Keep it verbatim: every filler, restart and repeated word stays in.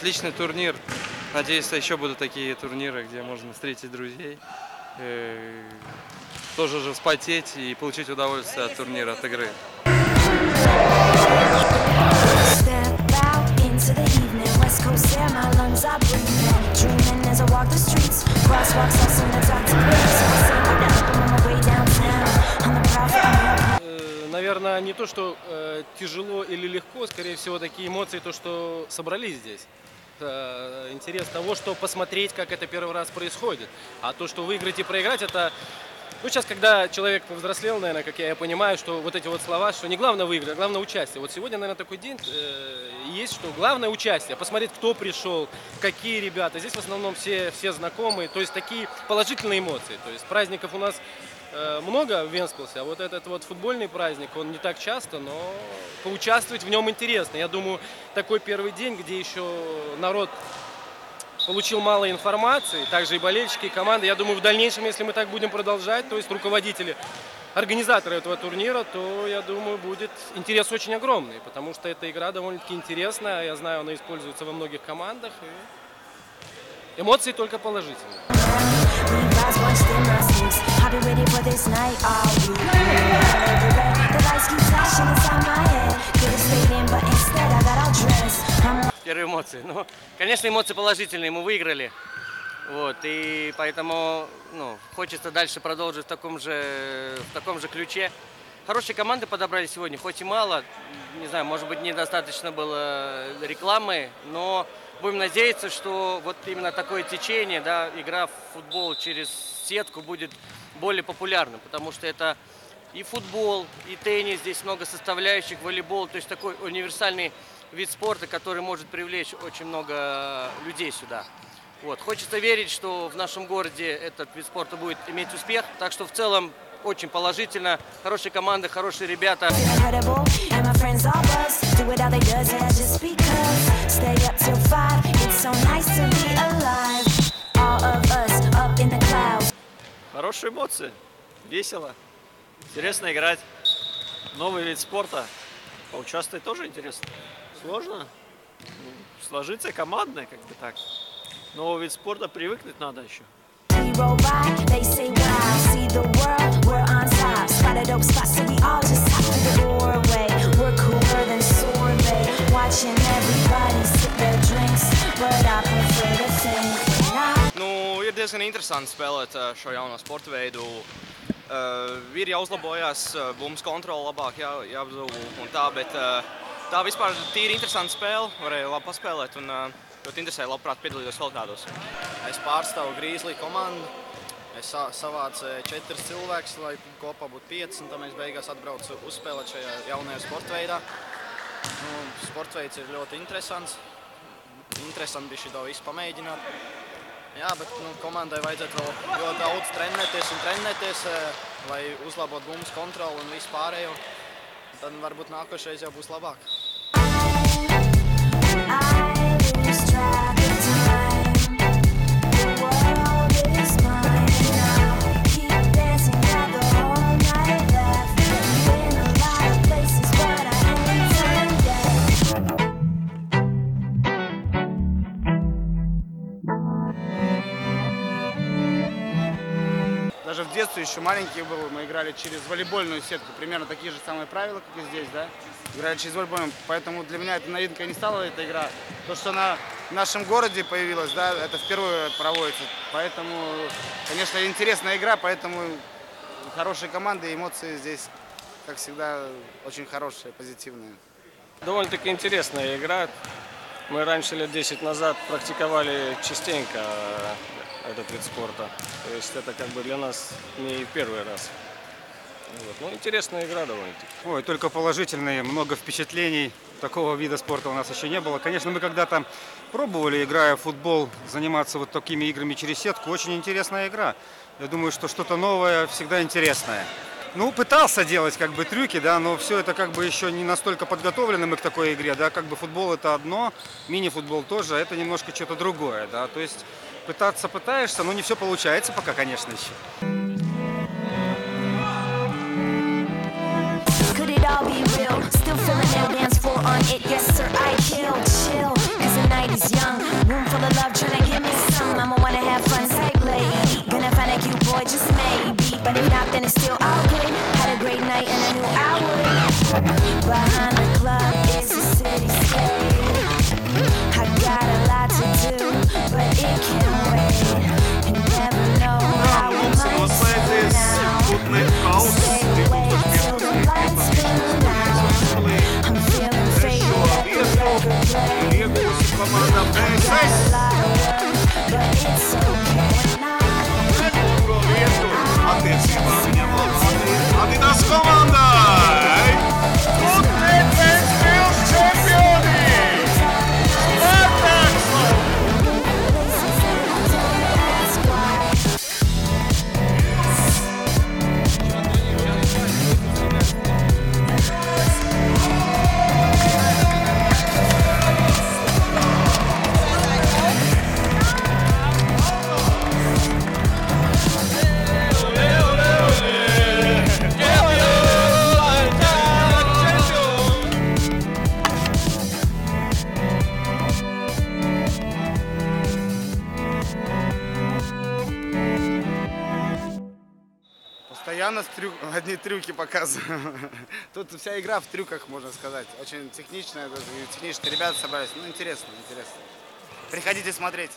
отличный турнир. Надеюсь, еще будут такие турниры, где можно встретить друзей, тоже же вспотеть и получить удовольствие от турнира, от игры. Наверное, не то, что э, тяжело или легко, скорее всего, такие эмоции, то, что собрались здесь. Э, интерес того, что посмотреть, как это первый раз происходит. А то, что выиграть и проиграть, это... Ну, сейчас, когда человек повзрослел, наверное, как я, я понимаю, что вот эти вот слова, что не главное выиграть, а главное участие. Вот сегодня, наверное, такой день э, есть, что главное участие. Посмотреть, кто пришел, какие ребята. Здесь в основном все, все знакомые. То есть такие положительные эмоции. То есть праздников у нас... много в Венспилсе, а вот этот вот футбольный праздник, он не так часто, но поучаствовать в нем интересно. Я думаю, такой первый день, где еще народ получил мало информации, также и болельщики, и команды. Я думаю, в дальнейшем, если мы так будем продолжать, то есть руководители, организаторы этого турнира, то, я думаю, будет интерес очень огромный, потому что эта игра довольно-таки интересная. Я знаю, она используется во многих командах. И эмоции только положительные. I've been waiting for this night all week. The lights keep flashing inside my head. Could have stayed in, but instead I got all dressed. Первые эмоции, ну, конечно, эмоции положительные, мы выиграли, вот, и поэтому, ну, хочется дальше продолжить в таком же, в таком же ключе. Хорошие команды подобрали сегодня, хоть и мало, не знаю, может быть, недостаточно было рекламы, но будем надеяться, что вот именно такое течение, да, игра в футбол через сетку будет более популярна, потому что это и футбол, и теннис, здесь много составляющих, волейбол, то есть такой универсальный вид спорта, который может привлечь очень много людей сюда. Вот. Хочется верить, что в нашем городе этот вид спорта будет иметь успех, так что в целом очень положительно, хорошие команды, хорошие ребята. Хорошие эмоции, весело, интересно играть, новый вид спорта, поучаствовать тоже интересно. Сложно, сложиться командное, как бы так, новый вид спорта привыкнуть надо еще. Nu, ir diezgan interesanti spēlēt šo jauno sporta veidu. Ir jāuzlabojās bumbas kontrola labāk, jāapzūvu un tā, bet tā vispār tīri interesanta spēle, varēja labi paspēlēt un ļoti interesē, labprāt piedalīties vēl kādos. Es pārstāvu Grīzlī komandu. Es savācu četras cilvēkus, lai kopā būtu piecas, un tā mēs beigās atbraucu uzspēlēt šajā jaunajā sporta veidā. Sportveids ir ļoti interesants, interesanti bija šī to visu pamēģināt. Jā, bet komandai vajadzētu vēl ļoti daudz trenēties un trenēties, lai uzlabot bumbas kontroli un visu pārējo. Tad varbūt nākošais jau būs labāk. Даже в детстве, еще маленькие были, мы играли через волейбольную сетку. Примерно такие же самые правила, как и здесь, да? Играли через волейбольную. Поэтому для меня это новинка не стала, эта игра. То, что она в нашем городе появилась, да, это впервые проводится. Поэтому, конечно, интересная игра, поэтому хорошие команды, эмоции здесь, как всегда, очень хорошие, позитивные. Довольно-таки интересная игра. Мы раньше, лет десять назад, практиковали частенько этот вид спорта. То есть это как бы для нас не первый раз. Вот. Ну, интересная игра довольно-таки. Ой, только положительные, много впечатлений. Такого вида спорта у нас еще не было. Конечно, мы когда-то пробовали, играя в футбол, заниматься вот такими играми через сетку. Очень интересная игра. Я думаю, что что-то новое всегда интересное. Ну, пытался делать как бы трюки, да, но все это как бы еще не настолько подготовлены мы к такой игре, да, как бы футбол это одно, мини-футбол тоже, это немножко что-то другое, да, то есть пытаться пытаешься, но не все получается пока, конечно, еще. Still feeling that dance floor on it, yes sir, I chill, chill, cause the night is young. knocked and it's still all good. Had a great night and I knew I would. Behind the club is a city scape. I got a lot to do, but it can wait. You never know how it might slow down. Stay away till the lights go down. I'm feeling free at the record play. I got a lot of work, but it's okay. А ты наша команда! Тут мы Венспилс чемпионы! Постоянно трюк, одни трюки показываю. Тут вся игра в трюках, можно сказать. Очень техничная, техничные ребята собрались. Ну, интересно, интересно. Приходите смотреть.